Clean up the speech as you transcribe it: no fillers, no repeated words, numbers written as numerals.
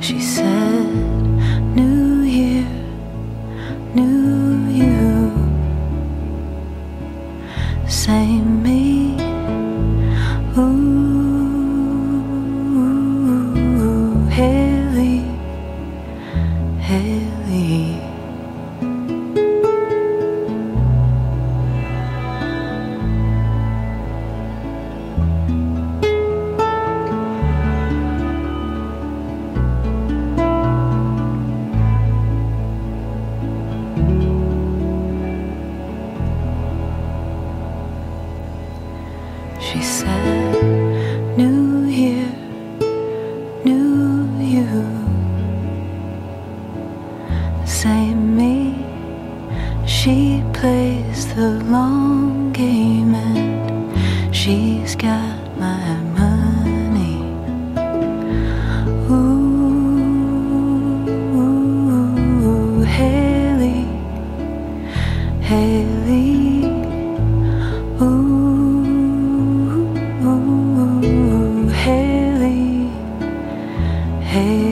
She said, "New year, new you, same me." Ooh, Hailey, Hailey. She said, "New year, new you, same me." She plays the long game and she's got my money. Ooh, Hailey, Hailey. Hey.